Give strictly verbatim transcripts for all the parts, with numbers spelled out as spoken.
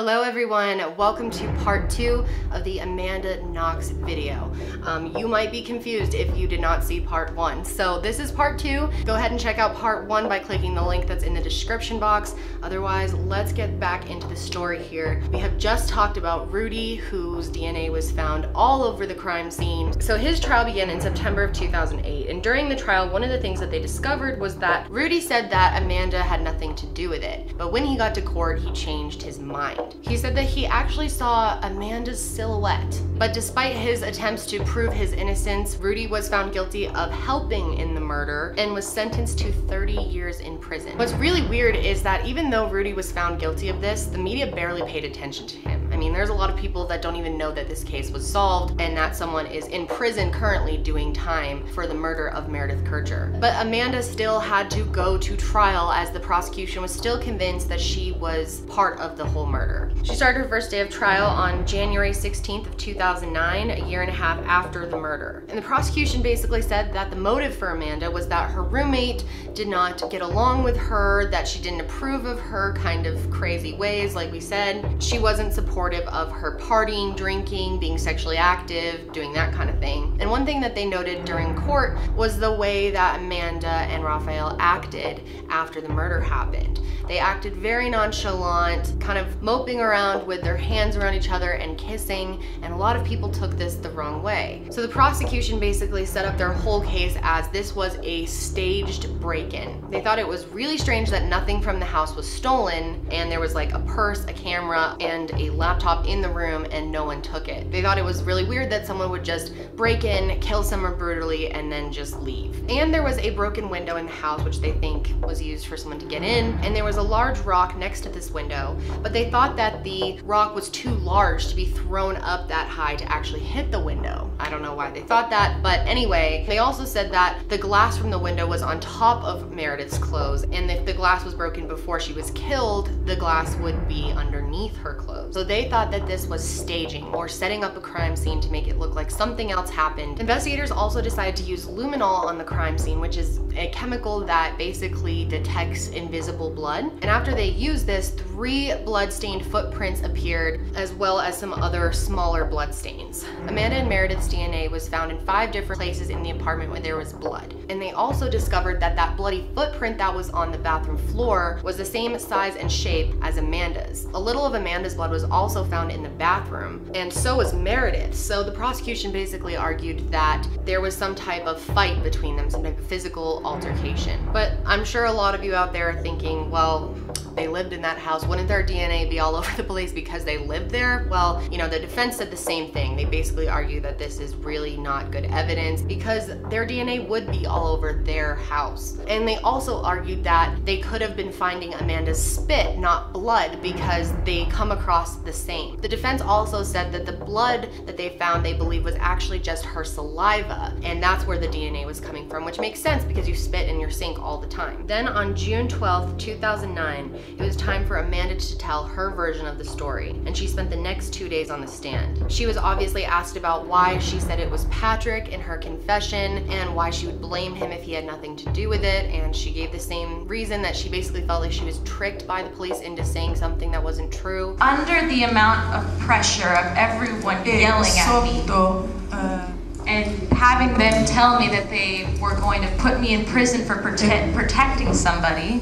Hello everyone, welcome to part two of the Amanda Knox video. Um, you might be confused if you did not see part one. So this is part two. Go ahead and check out part one by clicking the link that's in the description box. Otherwise, let's get back into the story here. We have just talked about Rudy, whose D N A was found all over the crime scene. So his trial began in September of two thousand eight. And during the trial, one of the things that they discovered was that Rudy said that Amanda had nothing to do with it. But when he got to court, he changed his mind. He said that he actually saw Amanda's silhouette, but despite his attempts to prove his innocence, Rudy was found guilty of helping in the murder and was sentenced to thirty years in prison. What's really weird is that even though Rudy was found guilty of this, the media barely paid attention to him. I mean, there's a lot of people that don't even know that this case was solved and that someone is in prison currently doing time for the murder of Meredith Kercher. But Amanda still had to go to trial as the prosecution was still convinced that she was part of the whole murder. She started her first day of trial on January sixteenth of two thousand nine, a year and a half after the murder. And the prosecution basically said that the motive for Amanda was that her roommate did not get along with her, that she didn't approve of her kind of crazy ways, like we said. She wasn't supportive of her partying, drinking, being sexually active, doing that kind of thing. And one thing that they noted during court was the way that Amanda and Raffaele acted after the murder happened. They acted very nonchalant, kind of moping around with their hands around each other and kissing, and a lot of people took this the wrong way. So the prosecution basically set up their whole case as this was a staged break-in. They thought it was really strange that nothing from the house was stolen, and there was like a purse, a camera, and a laptop Laptop in the room and no one took it. They thought it was really weird that someone would just break in, kill someone brutally, and then just leave. And there was a broken window in the house, which they think was used for someone to get in. And there was a large rock next to this window, but they thought that the rock was too large to be thrown up that high to actually hit the window. I don't know why they thought that, but anyway, they also said that the glass from the window was on top of Meredith's clothes, and if the glass was broken before she was killed, the glass would be underneath her clothes. So they They thought that this was staging or setting up a crime scene to make it look like something else happened. Investigators also decided to use luminol on the crime scene, which is a chemical that basically detects invisible blood. And after they used this, three blood-stained footprints appeared, as well as some other smaller blood stains. Amanda and Meredith's D N A was found in five different places in the apartment where there was blood. And they also discovered that that bloody footprint that was on the bathroom floor was the same size and shape as Amanda's. A little of Amanda's blood was also also found in the bathroom, and so was Meredith. So the prosecution basically argued that there was some type of fight between them, some type of physical altercation. But I'm sure a lot of you out there are thinking, well, they lived in that house, wouldn't their D N A be all over the place because they lived there? Well, you know, the defense said the same thing. They basically argued that this is really not good evidence because their D N A would be all over their house. And they also argued that they could have been finding Amanda's spit, not blood, because they come across the same. The defense also said that the blood that they found, they believe, was actually just her saliva, and that's where the D N A was coming from, which makes sense because you spit in your sink all the time. Then on June twelfth, two thousand nine, it was time for Amanda to tell her version of the story, and she spent the next two days on the stand. She was obviously asked about why she said it was Patrick in her confession and why she would blame him if he had nothing to do with it, and she gave the same reason, that she basically felt like she was tricked by the police into saying something that wasn't true. Under the The amount of pressure of everyone yelling at me uh, and having them tell me that they were going to put me in prison for prote protecting somebody,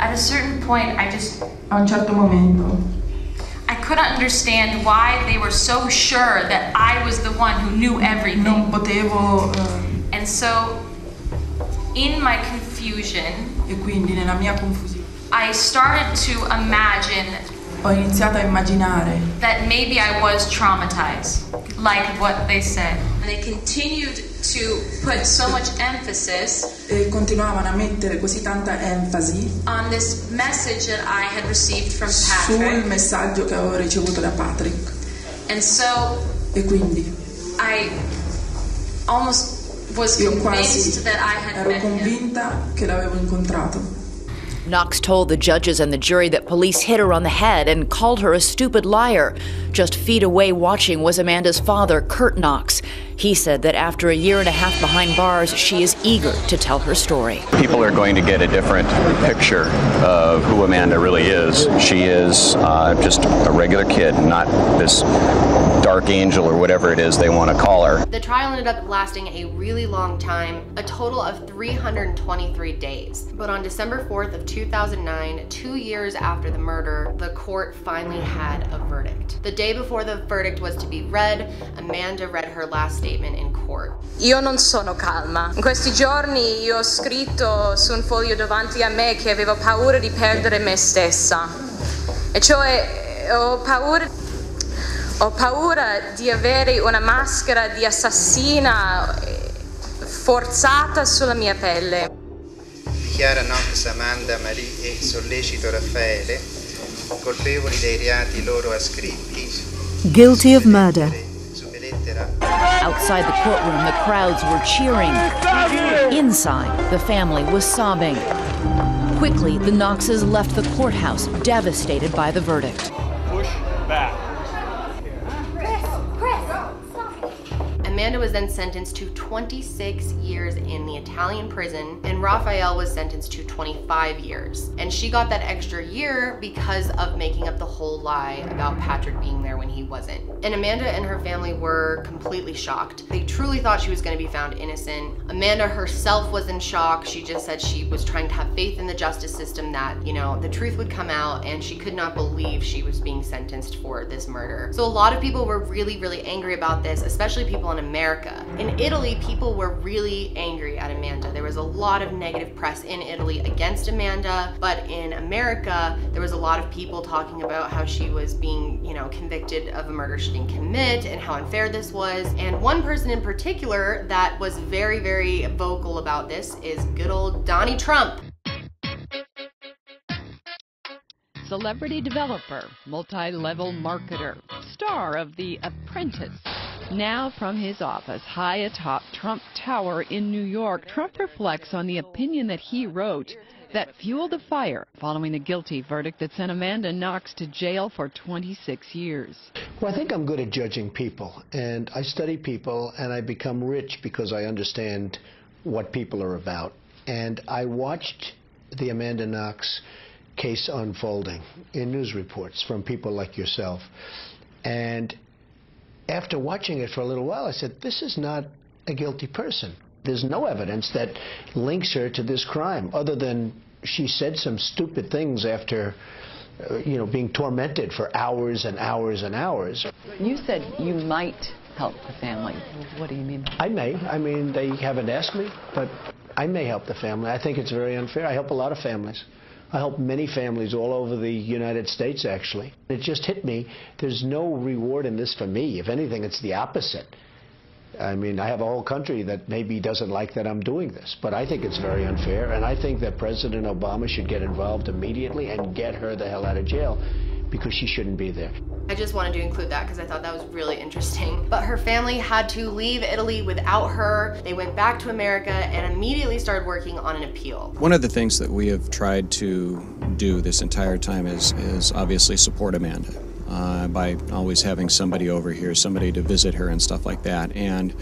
at a certain point I just I couldn't understand why they were so sure that I was the one who knew everything. And so in my confusion I started to imagine that maybe I was traumatized, like what they said. And they continued to put so much emphasis on this message that I had received from Patrick. And so I almost was convinced that I had met him. Knox told the judges and the jury that police hit her on the head and called her a stupid liar. Just feet away watching was Amanda's father, Curt Knox. He said that after a year and a half behind bars, she is eager to tell her story. People are going to get a different picture of who Amanda really is. She is uh, just a regular kid, not this dark angel or whatever it is they want to call her. The trial ended up lasting a really long time, a total of three hundred twenty-three days. But on December fourth of two thousand nine, two years after the murder, the court finally had a verdict. The day before the verdict was to be read, Amanda read her last statement in court. Io non sono calma. In questi giorni io ho scritto su un foglio davanti a me che avevo paura di perdere me stessa. E cioè ho paura Ho paura di avere una maschera di assassina forzata sulla mia pelle. Dichiara Knox Amanda Marie e Sollecito Raffaele colpevoli dei reati loro ascritti. Guilty of murder. Outside the courtroom, the crowds were cheering. Inside, the family was sobbing. Quickly, the Knoxes left the courthouse, devastated by the verdict. Push back. Amanda was then sentenced to twenty-six years in the Italian prison, and Raffaele was sentenced to twenty-five years. And she got that extra year because of making up the whole lie about Patrick being there when he wasn't. And Amanda and her family were completely shocked. They truly thought she was going to be found innocent. Amanda herself was in shock. She just said she was trying to have faith in the justice system that, you know, the truth would come out, and she could not believe she was being sentenced for this murder. So a lot of people were really, really angry about this, especially people in America. America. In Italy, people were really angry at Amanda. There was a lot of negative press in Italy against Amanda, but in America, there was a lot of people talking about how she was being, you know, convicted of a murder she didn't commit and how unfair this was. And one person in particular that was very, very vocal about this is good old Donnie Trump. Celebrity developer, multi-level marketer, star of The Apprentice. Now from his office high atop Trump Tower in New York, Trump reflects on the opinion that he wrote that fueled the fire following the guilty verdict that sent Amanda Knox to jail for twenty-six years. Well, I think I'm good at judging people, and I study people, and I become rich because I understand what people are about. And I watched the Amanda Knox case unfolding in news reports from people like yourself, and after watching it for a little while, I said, this is not a guilty person. There's no evidence that links her to this crime, other than she said some stupid things after, uh, you know, being tormented for hours and hours and hours. You said you might help the family. What do you mean? I may. I mean, they haven't asked me, but I may help the family. I think it's very unfair. I help a lot of families. I help many families all over the United States, actually. It just hit me. There's no reward in this for me. If anything, it's the opposite. I mean, I have a whole country that maybe doesn't like that I'm doing this, but I think it's very unfair, and I think that President Obama should get involved immediately and get her the hell out of jail, because she shouldn't be there. I just wanted to include that because I thought that was really interesting. But her family had to leave Italy without her. They went back to America and immediately started working on an appeal. One of the things that we have tried to do this entire time is, is obviously support Amanda uh, by always having somebody over here, somebody to visit her and stuff like that. And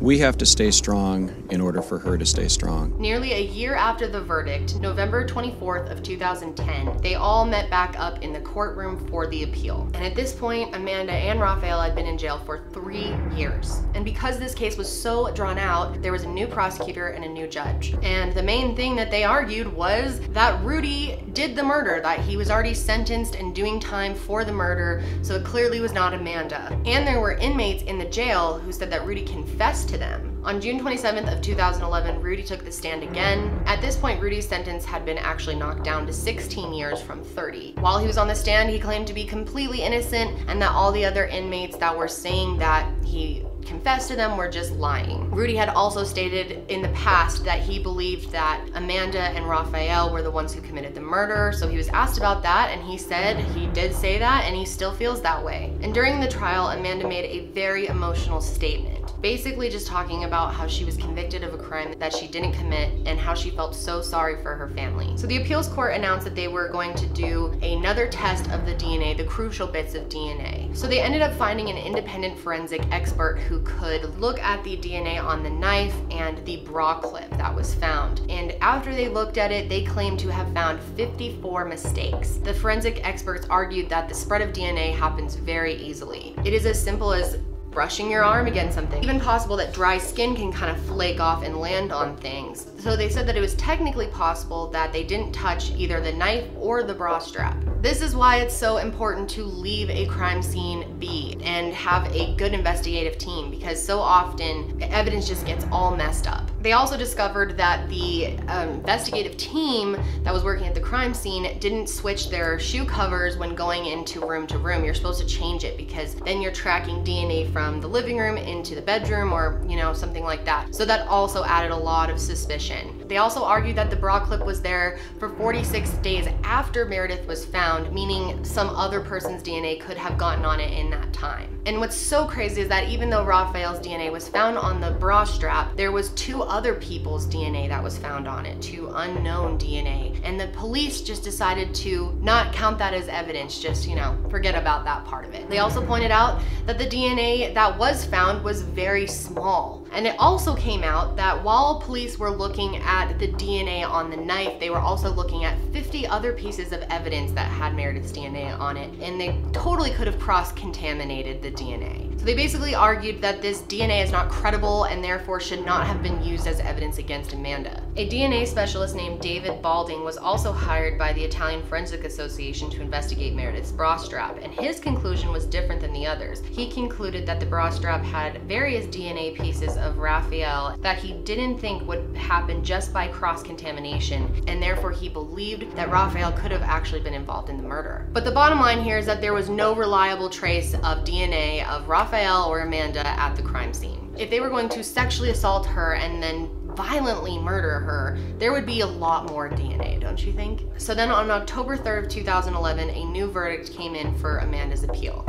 we have to stay strong in order for her to stay strong. Nearly a year after the verdict, November twenty-fourth of two thousand ten, they all met back up in the courtroom for the appeal. And at this point, Amanda and Raffaele had been in jail for three years. And because this case was so drawn out, there was a new prosecutor and a new judge. And the main thing that they argued was that Rudy did the murder, that he was already sentenced and doing time for the murder, so it clearly was not Amanda. And there were inmates in the jail who said that Rudy confessed to them. On June twenty-seventh of two thousand eleven, Rudy took the stand again. At this point, Rudy's sentence had been actually knocked down to sixteen years from thirty. While he was on the stand, he claimed to be completely innocent and that all the other inmates that were saying that he confessed to them were just lying. Rudy had also stated in the past that he believed that Amanda and Raffaele were the ones who committed the murder, so he was asked about that, and he said he did say that, and he still feels that way. And during the trial, Amanda made a very emotional statement. basically just talking about how she was convicted of a crime that she didn't commit and how she felt so sorry for her family. So the appeals court announced that they were going to do another test of the D N A, the crucial bits of D N A. So they ended up finding an independent forensic expert who could look at the D N A on the knife and the bra clip that was found. And after they looked at it, they claimed to have found fifty-four mistakes. The forensic experts argued that the spread of D N A happens very easily. It is as simple as brushing your arm against something. Even possible that dry skin can kind of flake off and land on things. So they said that it was technically possible that they didn't touch either the knife or the bra strap. This is why it's so important to leave a crime scene be and have a good investigative team, because so often the evidence just gets all messed up. They also discovered that the um, investigative team that was working at the crime scene didn't switch their shoe covers when going into room to room. You're supposed to change it because then you're tracking D N A from the living room into the bedroom or, you know, something like that. So that also added a lot of suspicion. They also argued that the bra clip was there for forty-six days after Meredith was found, meaning some other person's D N A could have gotten on it in that time. And what's so crazy is that even though Raphael's D N A was found on the bra strap, there was two other people's D N A that was found on it, two unknown D N A. And the police just decided to not count that as evidence, just, you know, forget about that part of it. They also pointed out that the D N A that was found was very small. And it also came out that while police were looking at the D N A on the knife, they were also looking at fifty other pieces of evidence that had Meredith's D N A on it, and they totally could have cross-contaminated the D N A. So they basically argued that this D N A is not credible and therefore should not have been used as evidence against Amanda. A D N A specialist named David Balding was also hired by the Italian Forensic Association to investigate Meredith's bra strap, and his conclusion was different than the others. He concluded that the bra strap had various D N A pieces of Raphael that he didn't think would happen just by cross-contamination, and therefore he believed that Raphael could have actually been involved in the murder. But the bottom line here is that there was no reliable trace of D N A of Raphael or Amanda at the crime scene. If they were going to sexually assault her and then violently murder her, there would be a lot more D N A, don't you think? So then on October third of two thousand eleven, a new verdict came in for Amanda's appeal.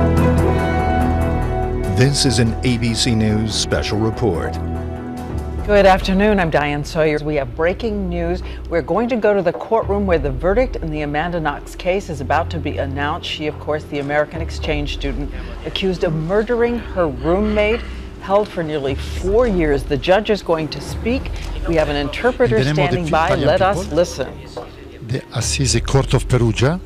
This is an A B C News special report. Good afternoon, I'm Diane Sawyer. We have breaking news. We're going to go to the courtroom where the verdict in the Amanda Knox case is about to be announced. She, of course, the American exchange student accused of murdering her roommate, held for nearly four years. The judge is going to speak. We have an interpreter standing by. Let us listen. The Assise Court of Perugia,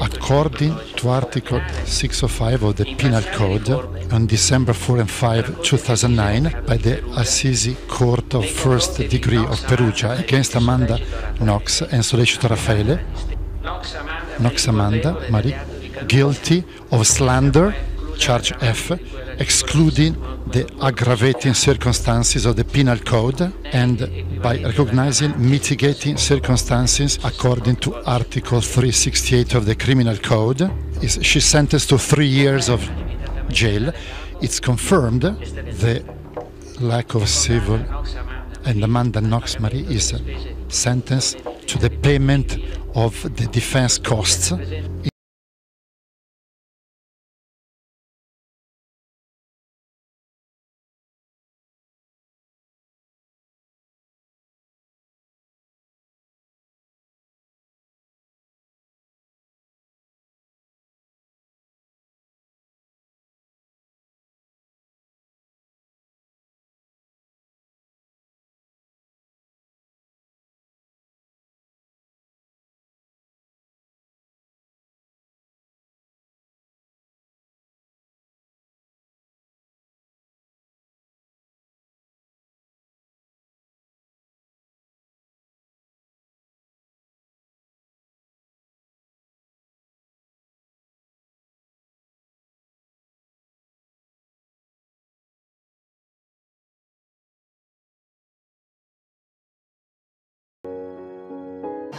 according to Article six oh five of the Penal Code, on December fourth and fifth, two thousand nine, by the Assise Court of First Degree of Perugia against Amanda Knox and Sollecito Raffaele, Knox Amanda Marie, guilty of slander, charge F, excluding the aggravating circumstances of the Penal Code and by recognizing mitigating circumstances according to Article three sixty-eight of the Criminal Code. Is she sentenced to three years of jail. It's confirmed the lack of civil, and Amanda Knox Marie is sentenced to the payment of the defense costs.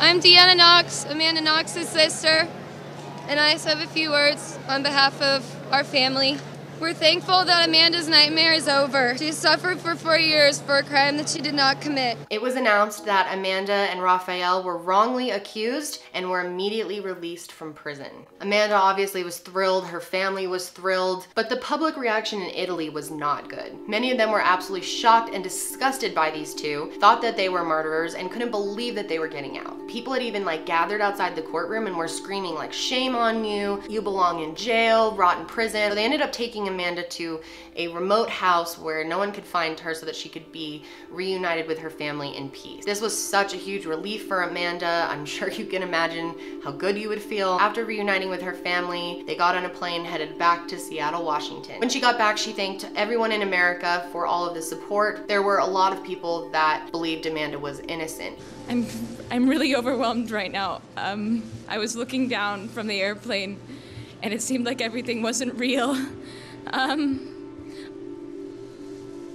I'm Deanna Knox, Amanda Knox's sister, and I just have a few words on behalf of our family. We're thankful that Amanda's nightmare is over. She suffered for four years for a crime that she did not commit. It was announced that Amanda and Raffaele were wrongly accused and were immediately released from prison. Amanda obviously was thrilled, her family was thrilled, but the public reaction in Italy was not good. Many of them were absolutely shocked and disgusted by these two, thought that they were murderers, and couldn't believe that they were getting out. People had even like gathered outside the courtroom and were screaming like, shame on you, you belong in jail, rot in prison. So they ended up taking Amanda to a remote house where no one could find her so that she could be reunited with her family in peace. This was such a huge relief for Amanda. I'm sure you can imagine how good you would feel. After reuniting with her family, they got on a plane headed back to Seattle, Washington. When she got back, she thanked everyone in America for all of the support. There were a lot of people that believed Amanda was innocent. I'm, I'm really overwhelmed right now. Um, I was looking down from the airplane and it seemed like everything wasn't real. Um,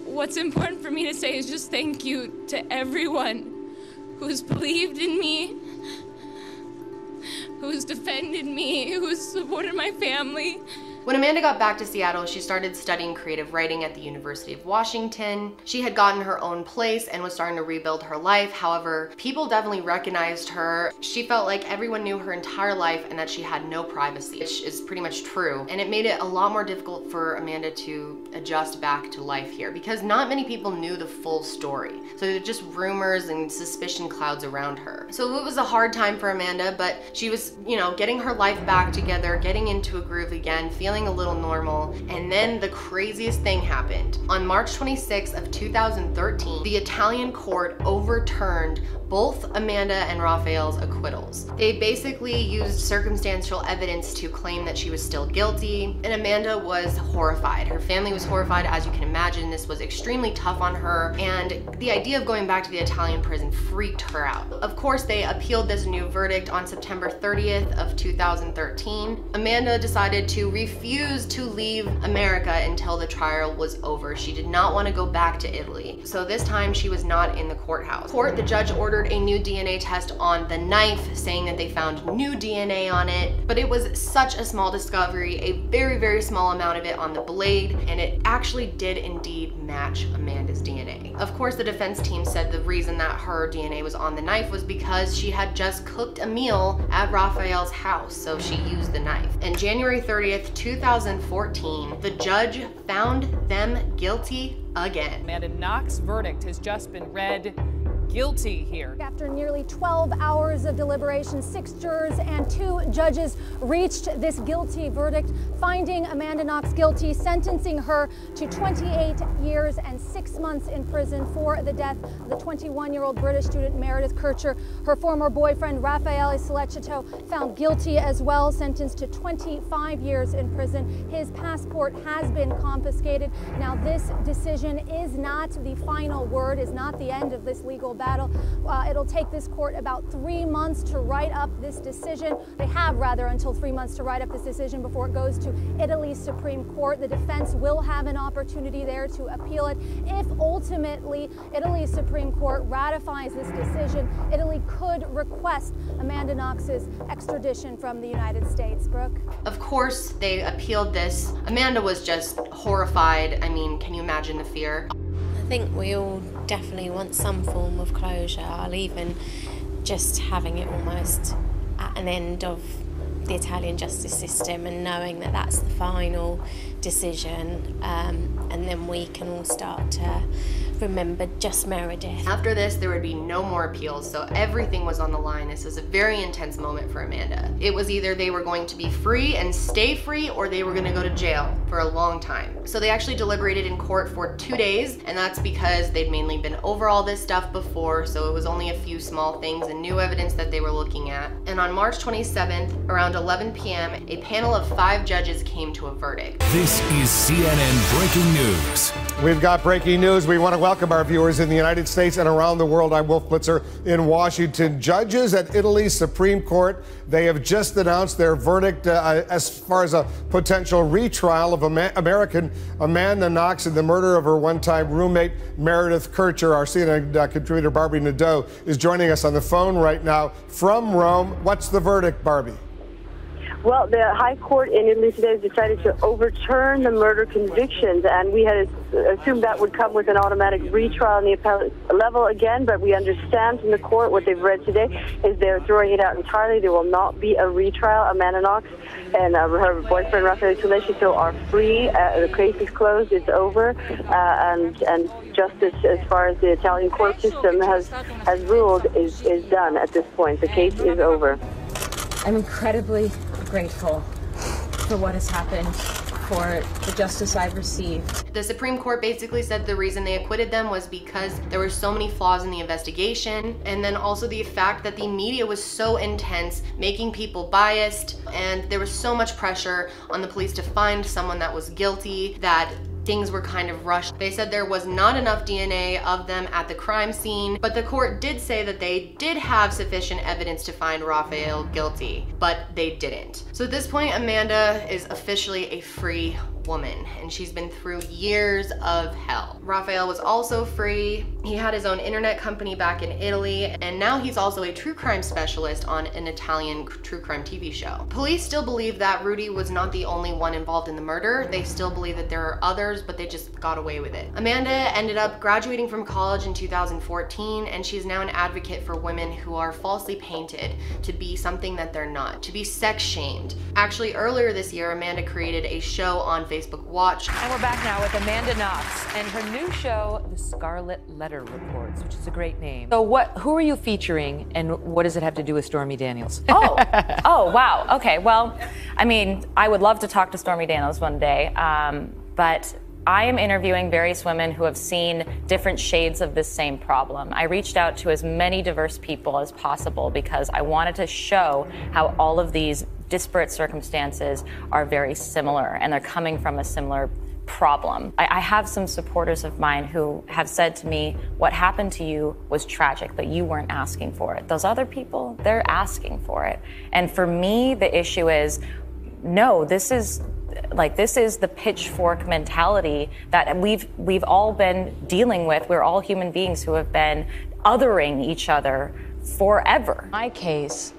what's important for me to say is just thank you to everyone who's believed in me, who's defended me, who's supported my family. When Amanda got back to Seattle, she started studying creative writing at the University of Washington. She had gotten her own place and was starting to rebuild her life. However, people definitely recognized her. She felt like everyone knew her entire life and that she had no privacy, which is pretty much true. And it made it a lot more difficult for Amanda to adjust back to life here because not many people knew the full story. So there were just rumors and suspicion clouds around her. So it was a hard time for Amanda, but she was, you know, getting her life back together, getting into a groove again, feeling a little normal, and then the craziest thing happened. On March twenty-sixth of two thousand thirteen, the Italian court overturned both Amanda and Raffaele's acquittals. They basically used circumstantial evidence to claim that she was still guilty, and Amanda was horrified. Her family was horrified, as you can imagine. This was extremely tough on her, and the idea of going back to the Italian prison freaked her out. Of course, they appealed this new verdict on September thirtieth of two thousand thirteen. Amanda decided to refuse refused to leave America until the trial was over. She did not want to go back to Italy. So this time she was not in the courthouse. Court, the judge ordered a new D N A test on the knife, saying that they found new D N A on it, but it was such a small discovery, a very, very small amount of it on the blade, and it actually did indeed match Amanda's D N A. Of course, the defense team said the reason that her D N A was on the knife was because she had just cooked a meal at Raffaele's house, so she used the knife. And January thirtieth, two thousand fourteen, the judge found them guilty again. Amanda Knox's verdict has just been read guilty here. After nearly twelve hours of deliberation, six jurors and two judges reached this guilty verdict, finding Amanda Knox guilty, sentencing her to twenty-eight years and six months in prison for the death of the twenty-one-year-old British student Meredith Kercher. Her former boyfriend, Raffaele Sollecito, found guilty as well, sentenced to twenty-five years in prison. His passport has been confiscated. Now, this decision is not the final word, is not the end of this legal battle. Battle. Uh, it'll take this court about three months to write up this decision. They have, rather, until three months to write up this decision before it goes to Italy's Supreme Court. The defense will have an opportunity there to appeal it. If ultimately Italy's Supreme Court ratifies this decision, Italy could request Amanda Knox's extradition from the United States. Brooke? Of course, they appealed this. Amanda was just horrified. I mean, can you imagine the fear? I think we all definitely want some form of closure. I'll even just having it almost at an end of the Italian justice system and knowing that that's the final decision, um, and then we can all start to remember just Meredith. After this, there would be no more appeals, so everything was on the line. This was a very intense moment for Amanda. It was either they were going to be free and stay free, or they were going to go to jail for a long time. So they actually deliberated in court for two days, and that's because they'd mainly been over all this stuff before, so it was only a few small things and new evidence that they were looking at. And on March twenty-seventh, around eleven p m, a panel of five judges came to a verdict. This is C N N Breaking News. We've got breaking news. We want to welcome our viewers in the United States and around the world. I'm Wolf Blitzer in Washington. Judges at Italy's Supreme Court, they have just announced their verdict uh, as far as a potential retrial of Ama American Amanda Knox and the murder of her one-time roommate, Meredith Kercher. Our C N N uh, contributor, Barbie Nadeau, is joining us on the phone right now from Rome. What's the verdict, Barbie? Well, the High Court in Italy today has decided to overturn the murder convictions, and we had assumed that would come with an automatic retrial on the appellate level again, but we understand from the court what they've read today is they're throwing it out entirely. There will not be a retrial. Amanda Knox and uh, her boyfriend, Raffaele Sollecito, are free. Uh, the case is closed. It's over, uh, and and justice, as far as the Italian court system has, has ruled, is, is done at this point. The case is over. I'm incredibly grateful for what has happened, for the justice I've received. The Supreme Court basically said the reason they acquitted them was because there were so many flaws in the investigation, and then also the fact that the media was so intense, making people biased, and there was so much pressure on the police to find someone that was guilty that things were kind of rushed. They said there was not enough D N A of them at the crime scene, but the court did say that they did have sufficient evidence to find Raphael guilty, but they didn't. So at this point, Amanda is officially a free woman, and she's been through years of hell. Raphael was also free. He had his own internet company back in Italy, and now he's also a true crime specialist on an Italian true crime T V show. Police still believe that Rudy was not the only one involved in the murder. They still believe that there are others, but they just got away with it. Amanda ended up graduating from college in two thousand fourteen, and she's now an advocate for women who are falsely painted to be something that they're not, to be sex shamed. Actually, earlier this year, Amanda created a show on Facebook Facebook Watch. And we're back now with Amanda Knox and her new show, The Scarlet Letter Reports, which is a great name. So what, who are you featuring, and what does it have to do with Stormy Daniels? Oh, oh, wow, okay. Well, I mean, I would love to talk to Stormy Daniels one day, um, but I am interviewing various women who have seen different shades of this same problem. I reached out to as many diverse people as possible because I wanted to show how all of these disparate circumstances are very similar, and they're coming from a similar problem. I, I have some supporters of mine who have said to me, what happened to you was tragic, but you weren't asking for it. Those other people, they're asking for it. And for me, the issue is, no, this is like this is the pitchfork mentality that we've we've all been dealing with. We're all human beings who have been othering each other forever. My case,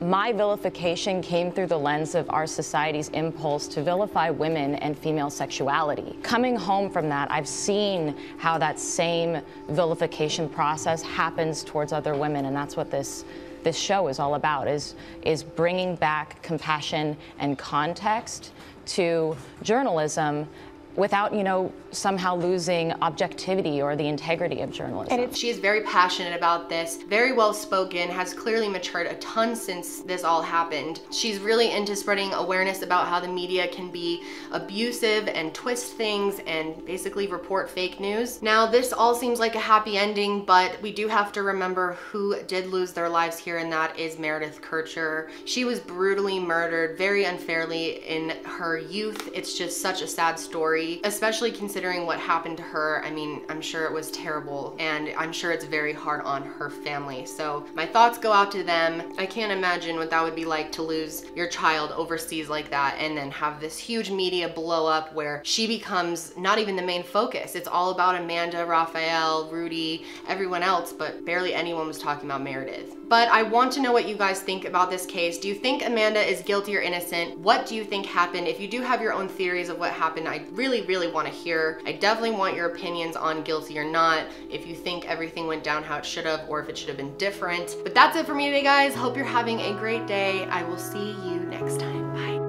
my vilification came through the lens of our society's impulse to vilify women and female sexuality. Coming home from that, I've seen how that same vilification process happens towards other women, and that's what this this show is all about, is is bringing back compassion and context to journalism without, you know, somehow losing objectivity or the integrity of journalism. And she is very passionate about this, very well spoken, has clearly matured a ton since this all happened. She's really into spreading awareness about how the media can be abusive and twist things and basically report fake news. Now, this all seems like a happy ending, but we do have to remember who did lose their lives here, and that is Meredith Kercher. She was brutally murdered very unfairly in her youth. It's just such a sad story, especially considering what happened to her. I mean, I'm sure it was terrible, and I'm sure it's very hard on her family. So my thoughts go out to them. I can't imagine what that would be like to lose your child overseas like that and then have this huge media blow up where she becomes not even the main focus. It's all about Amanda, Raphael, Rudy, everyone else, but barely anyone was talking about Meredith. But I want to know what you guys think about this case. Do you think Amanda is guilty or innocent? What do you think happened? If you do have your own theories of what happened, I really, really want to hear. I definitely want your opinions on guilty or not, if you think everything went down how it should have, or if it should have been different. But that's it for me today, guys. Hope you're having a great day. I will see you next time. Bye.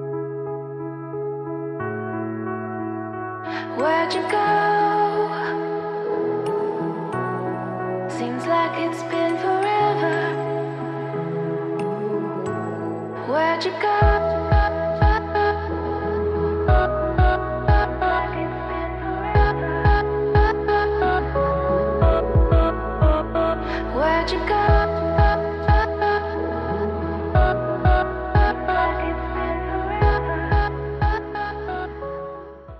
Where'd you go? Seems like it's been forever. Where'd you go?